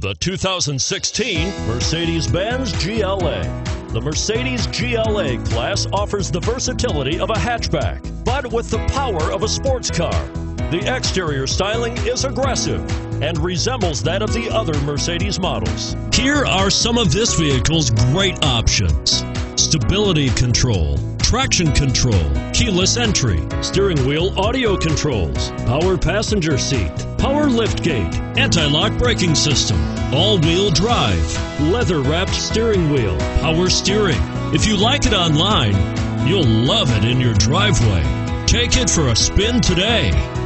The 2016 Mercedes-Benz GLA. The Mercedes GLA class offers the versatility of a hatchback, but with the power of a sports car. The exterior styling is aggressive and resembles that of the other Mercedes models. Here are some of this vehicle's great options: stability control, traction control, keyless entry, steering wheel audio controls, power passenger seat, power liftgate, anti-lock braking system, all-wheel drive, leather-wrapped steering wheel, power steering. If you like it online, you'll love it in your driveway. Take it for a spin today.